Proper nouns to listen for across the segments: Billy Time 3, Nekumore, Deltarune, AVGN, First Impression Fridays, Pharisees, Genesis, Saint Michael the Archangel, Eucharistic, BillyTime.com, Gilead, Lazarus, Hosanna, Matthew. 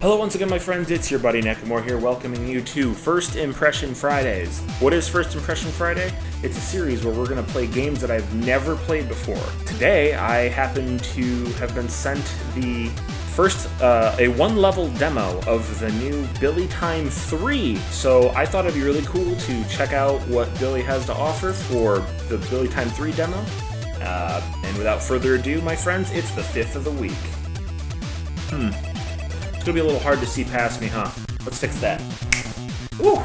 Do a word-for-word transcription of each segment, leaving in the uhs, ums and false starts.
Hello once again, my friends, it's your buddy Nekumore here, welcoming you to First Impression Fridays. What is First Impression Friday? It's a series where we're going to play games that I've never played before. Today, I happen to have been sent the first, uh, a one-level demo of the new Billy Time three, so I thought it'd be really cool to check out what Billy has to offer for the Billy Time three demo. Uh, and without further ado, my friends, it's the fifth of the week. Hmm. It's gonna be a little hard to see past me, huh? Let's fix that. Woo!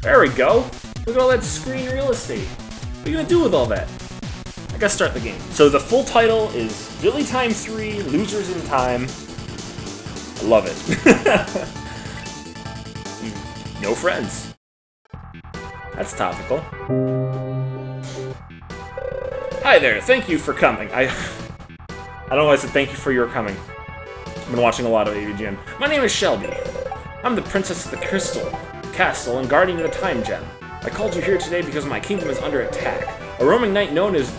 There we go! Look at all that screen real estate. What are you gonna do with all that? I gotta start the game. So the full title is Billy Time three, Losers in Time. I love it. No friends. That's topical. Hi there, thank you for coming. I, I don't know why I said thank you for your coming. I've been watching a lot of A V G N. My name is Shelby. I'm the Princess of the Crystal Castle and Guardian of the Time Gem. I called you here today because my kingdom is under attack. A roaming knight known as,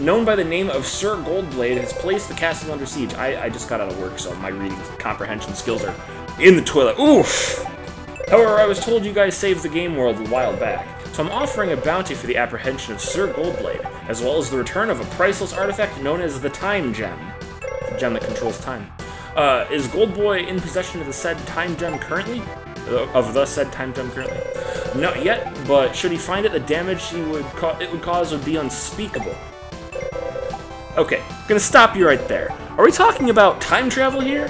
known by the name of Sir Goldblade has placed the castle under siege. I, I just got out of work, so my reading comprehension skills are in the toilet. Oof! However, I was told you guys saved the game world a while back. So I'm offering a bounty for the apprehension of Sir Goldblade, as well as the return of a priceless artifact known as the Time Gem. The gem that controls time. Uh, is Goldboy in possession of the said Time Gem currently? Uh, of the said Time Gem currently? Not yet, but should he find it, the damage he would it would cause would be unspeakable. Okay, I'm gonna stop you right there. Are we talking about time travel here?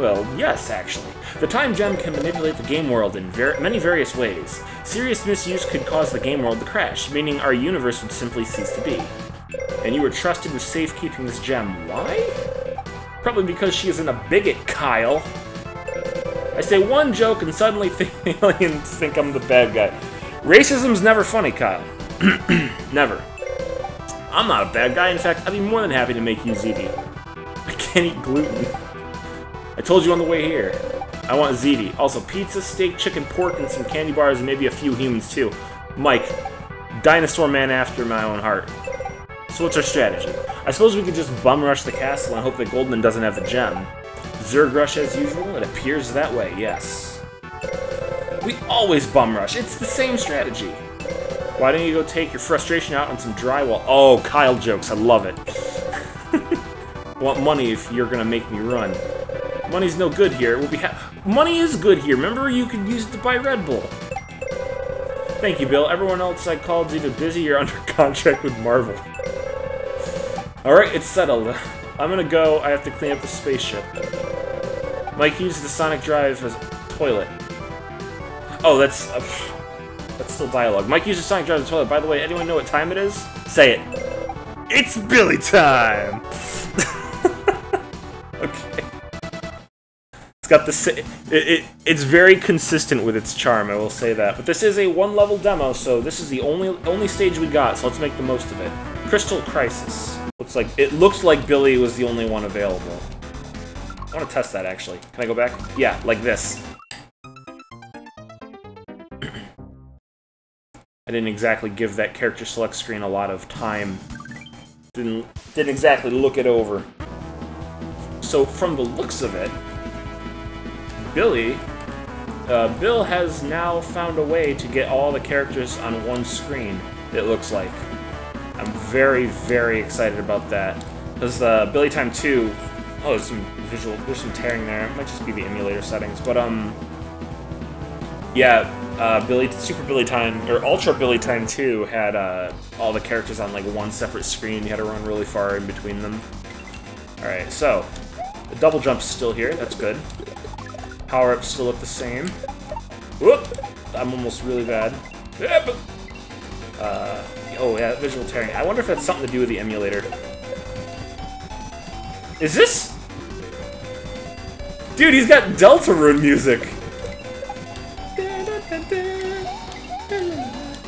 Well, yes, actually. The Time Gem can manipulate the game world in ver many various ways. Serious misuse could cause the game world to crash, meaning our universe would simply cease to be. And you were trusted with safekeeping this gem. Why? Probably because she isn't a bigot, Kyle. I say one joke and suddenly th aliens think I'm the bad guy. Racism's never funny, Kyle. Never. I'm not a bad guy. In fact, I'd be more than happy to make you ziti. I can't eat gluten. I told you on the way here. I want ziti. Also, pizza, steak, chicken, pork, and some candy bars, and maybe a few humans, too. Mike, dinosaur man after my own heart. So what's our strategy? I suppose we could just bum rush the castle and hope that Goldman doesn't have the gem. Zerg rush as usual? It appears that way, yes. We always bum rush. It's the same strategy. Why don't you go take your frustration out on some drywall? Oh, Kyle jokes. I love it. I want money if you're gonna make me run. Money's no good here. We'll be ha Money is good here. Remember, you could use it to buy Red Bull. Thank you, Bill. Everyone else I called is either busy or under contract with Marvel. Alright, it's settled. I'm gonna go. I have to clean up the spaceship. Mike used the sonic drive as a toilet. Oh, that's... Uh, that's still dialogue. Mike used the sonic drive as a toilet. By the way, anyone know what time it is? Say it. It's Billy time! Okay. It's got the it, it it's very consistent with its charm, I will say that. But this is a one-level demo, so this is the only only stage we got, so let's make the most of it. Crystal Crisis. Looks like it looks like Billy was the only one available. I want to test that actually. Can I go back? Yeah, like this. I didn't exactly give that character select screen a lot of time. Didn't didn't exactly look it over. So from the looks of it, Billy, uh, Bill has now found a way to get all the characters on one screen, it looks like. I'm very, very excited about that. Because uh, Billy Time two, oh, there's some visual, there's some tearing there. It might just be the emulator settings, but um, yeah, uh, Billy, Super Billy Time, or Ultra Billy Time two had uh, all the characters on like one separate screen. You had to run really far in between them. All right, so the double jump's still here, that's good. Power-ups still look the same. Whoop! I'm almost really bad. Uh, oh, yeah, visual tearing. I wonder if that's something to do with the emulator. Is this? Dude, he's got Deltarune music!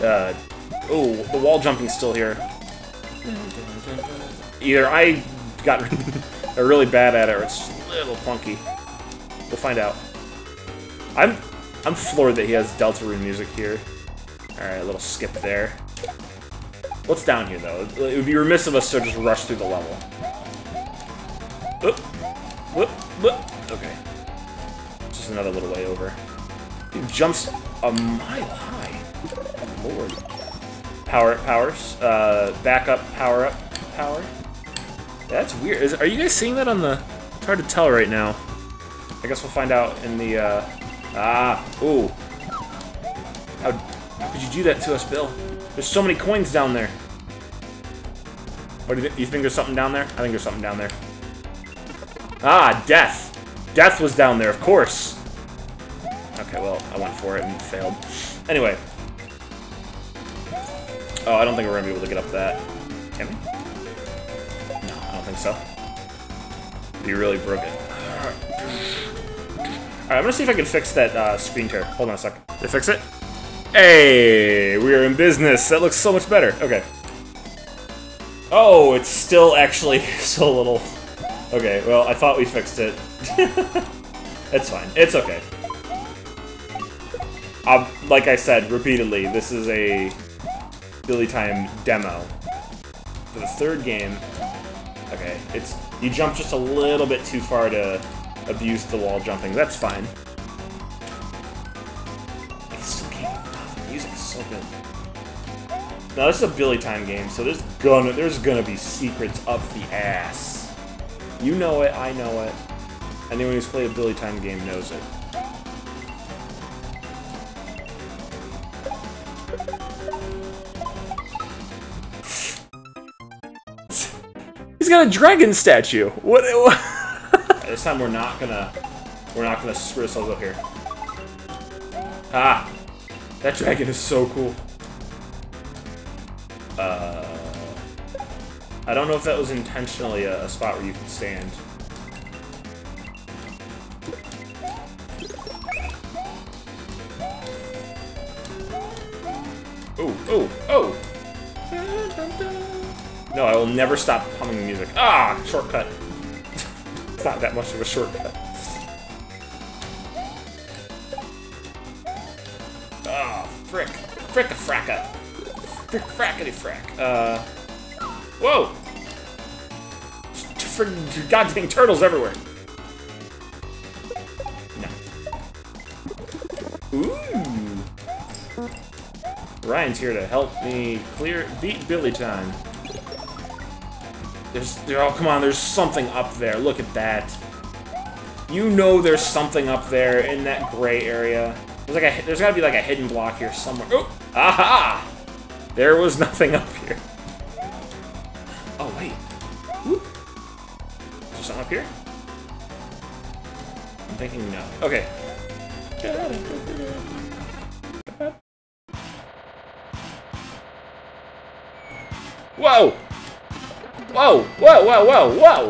Uh, oh, the wall jumping's still here. Either I got really bad at it, or it's a little funky. We'll find out. I'm I'm floored that he has Deltarune music here. Alright, a little skip there. What's down here, though? It would be remiss of us to just rush through the level. Whoop, whoop, whoop. Okay. Just another little way over. It jumps a mile high. Lord. Power up powers. Uh, back up, power up, power. That's weird. Is, are you guys seeing that on the... It's hard to tell right now. I guess we'll find out in the... Uh... Ah, ooh. How, how could you do that to us, Bill? There's so many coins down there. What do you, th you think there's something down there? I think there's something down there. Ah, death. Death was down there, of course. Okay, well, I went for it and failed. Anyway. Oh, I don't think we're gonna be able to get up that. Can we? No, I don't think so. Be really broken. Alright, I'm gonna see if I can fix that uh, screen tear. Hold on a second. Did I fix it? Hey, we are in business. That looks so much better. Okay. Oh, it's still actually so little. Okay, well, I thought we fixed it. It's fine. It's okay. Uh, like I said repeatedly, this is a Billy Time demo. For the third game... Okay, it's... You jump just a little bit too far to abuse the wall jumping. That's fine. I still can't get enough. The music's so good. Now, this is a Billy Time game, so there's gonna, there's gonna be secrets up the ass. You know it, I know it. Anyone who's played a Billy Time game knows it. He's got a dragon statue. What? What? This time we're not gonna, we're not gonna screw ourselves up here. Ah, that dragon is so cool. Uh. I don't know if that was intentionally a, a spot where you can stand. Oh, oh, oh! No, I will never stop humming the music. Ah! Shortcut. It's not that much of a shortcut. Ah, oh, frick. Frick-a-fracka. Frick-frackity-frack. Uh... Whoa! For goddamn turtles everywhere. No. Ooh. Ryan's here to help me clear beat Billy Time. There's, oh come on, there's something up there. Look at that. You know there's something up there in that gray area. There's like a, there's got to be like a hidden block here somewhere. Oh, aha! There was nothing up here. Oh, wait. Whoop. Is there something up here? I'm thinking no. Okay. Whoa! Whoa! Whoa, whoa, whoa, whoa!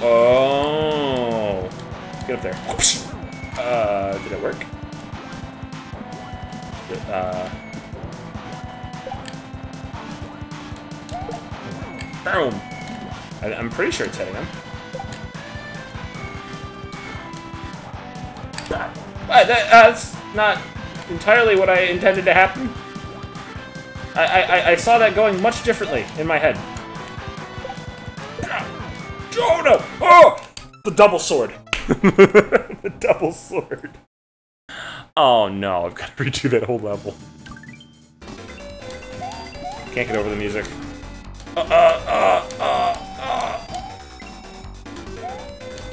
Oh! Get up there. Uh, did it work? Uh, boom! I, I'm pretty sure it's hitting him. But that, that's not entirely what I intended to happen. I, I, I saw that going much differently in my head. Oh no! Oh! The double sword. The double sword. Oh no, I've got to redo that whole level. Can't get over the music. Uh, uh, uh, uh, uh.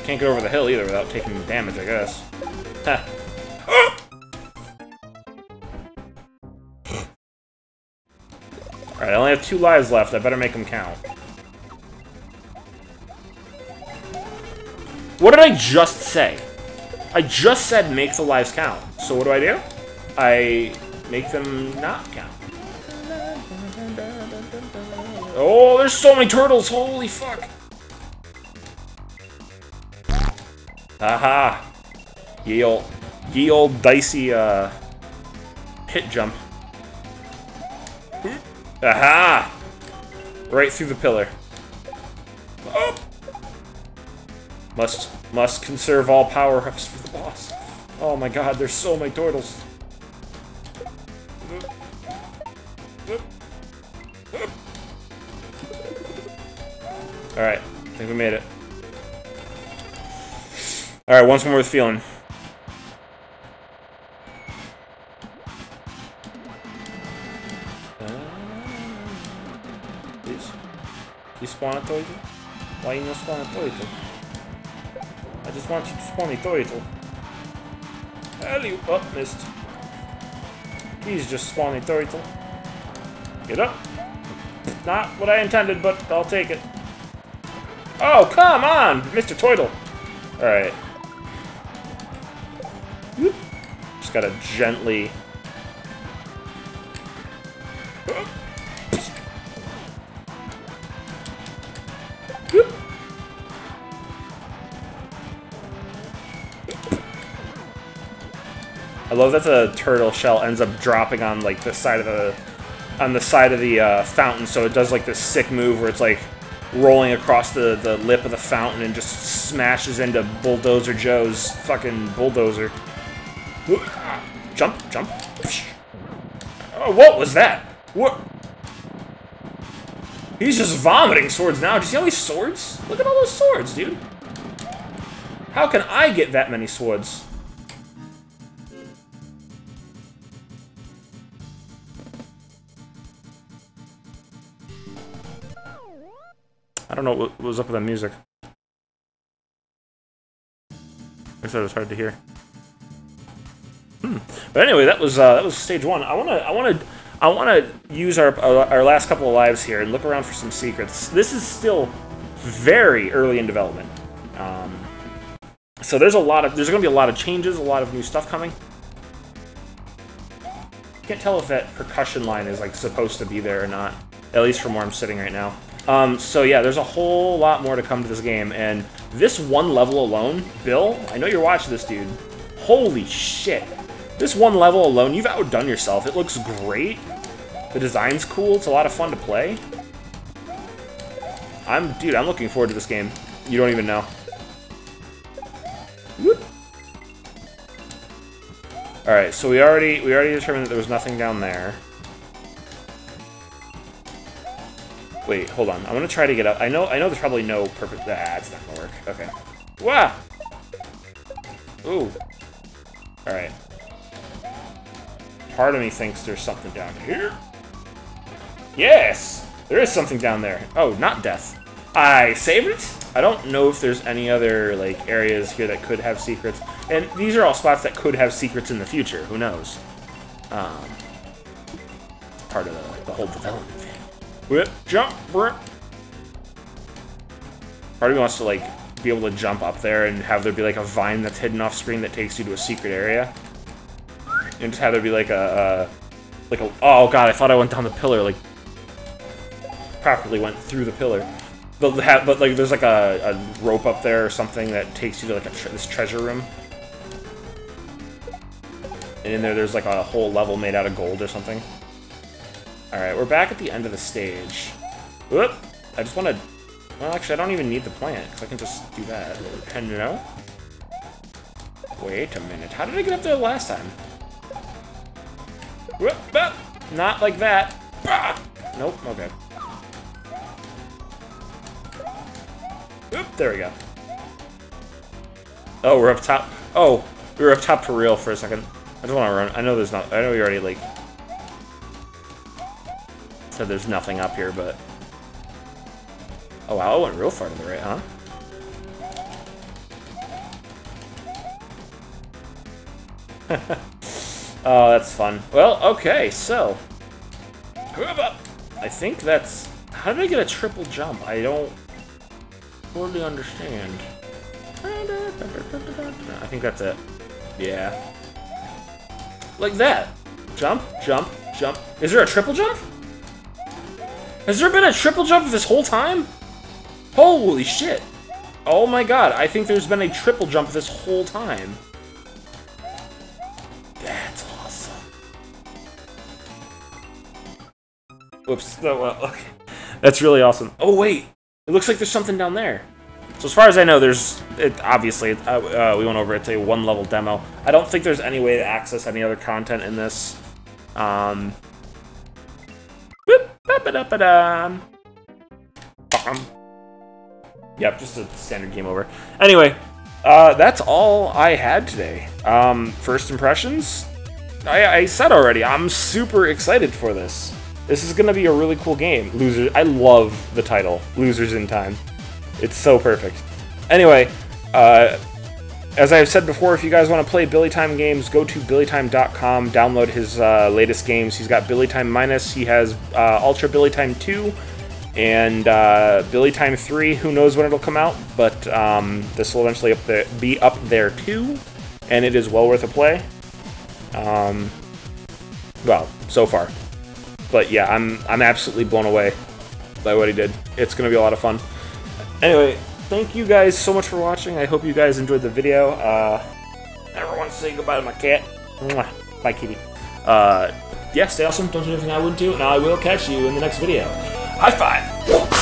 Can't get over the hill either without taking damage, I guess. Huh. Alright, I only have two lives left. I better make them count. What did I just say? I just said make the lives count. So what do I do? I make them not count. Oh, there's so many turtles! Holy fuck! Aha! Ye old, ye old dicey uh, hit jump. Aha! Right through the pillar. Oh! Must must conserve all power-ups for the boss. Oh my god, there's so many turtles. Alright. think we made it. Alright, once more with feeling. You spawn a turtle? Why you not spawn a turtle? I just want you to spawn a turtle. Alley-oop, oh, missed. Please just spawn a turtle. Get up. Not what I intended, but I'll take it. Oh, come on, Mister Turtle. Alright. Just gotta gently... I love that the turtle shell ends up dropping on like the side of the on the side of the uh, fountain, so it does like this sick move where it's like rolling across the the lip of the fountain and just smashes into Bulldozer Joe's fucking bulldozer. Jump, jump. Oh, what was that? What? He's just vomiting swords now. Do you see all these swords? Look at all those swords, dude. How can I get that many swords? I don't know what was up with that music. I guess that was hard to hear. Hmm. But anyway, that was uh, that was stage one. I wanna I wanna I wanna use our our last couple of lives here and look around for some secrets. This is still very early in development, um, so there's a lot of there's gonna be a lot of changes, a lot of new stuff coming. Can't tell if that percussion line is like supposed to be there or not. At least from where I'm sitting right now. Um, so yeah, there's a whole lot more to come to this game, and this one level alone, Bill, I know you're watching this, dude. Holy shit. This one level alone, you've outdone yourself. It looks great. The design's cool. It's a lot of fun to play. I'm, dude, I'm looking forward to this game. You don't even know. Whoop. All right, so we already, we already determined that there was nothing down there. Wait, hold on. I'm gonna try to get up. I know I know there's probably no purpose. Ah, it's not gonna work. Okay. Wow! Ooh. Alright. Part of me thinks there's something down here. Yes! There is something down there. Oh, not death. I saved it? I don't know if there's any other, like, areas here that could have secrets. And these are all spots that could have secrets in the future. Who knows? Um, part of the, the whole development thing. Whip, jump, brr. Part of me wants to, like, be able to jump up there and have there be, like, a vine that's hidden off screen that takes you to a secret area. And just have there be, like, a, uh, like a, oh god, I thought I went down the pillar, like, properly went through the pillar. But, but like, there's, like, a, a rope up there or something that takes you to, like, a tre this treasure room. And in there, there's, like, a whole level made out of gold or something. Alright, we're back at the end of the stage. Whoop! I just want to... Well, actually, I don't even need the plant, because I can just do that. Hello? Wait a minute. How did I get up there last time? Whoop! Bah! Not like that. Bah! Nope, okay. Whoop! There we go. Oh, we're up top. Oh, we were up top for real for a second. I just want to run. I know there's not... I know we already, like... So there's nothing up here, but... Oh wow, it went real far to the right, huh? Oh, that's fun. Well, okay, so... I think that's... How did I get a triple jump? I don't... totally understand. I think that's it. Yeah. Like that! Jump, jump, jump. Is there a triple jump? Has there been a triple jump this whole time? Holy shit! Oh my god, I think there's been a triple jump this whole time. That's awesome. Whoops, no, well, okay. That's really awesome. Oh wait, it looks like there's something down there. So as far as I know, there's, it, obviously, uh, uh, we went over it, it's a one level demo. I don't think there's any way to access any other content in this. Um... Ba-ba-da-ba-da. Bum. Yep, just a standard game over. Anyway, uh, that's all I had today. Um, first impressions? I, I said already, I'm super excited for this. This is gonna be a really cool game. Losers, I love the title, Losers in Time. It's so perfect. Anyway, uh, as I've said before, if you guys want to play Billy Time games, go to Billy Time dot com, download his uh, latest games. He's got Billy Time Minus, he has uh, Ultra Billy Time two, and uh, Billy Time three, who knows when it'll come out, but um, this will eventually up there, be up there too, and it is well worth a play. Um, well, so far. But yeah, I'm, I'm absolutely blown away by what he did. It's going to be a lot of fun. Anyway, thank you guys so much for watching. I hope you guys enjoyed the video. Uh, never want to say goodbye to my cat. Mwah. Bye, kitty. Uh, yeah, stay awesome. Don't do anything I wouldn't do, and I will catch you in the next video. High five!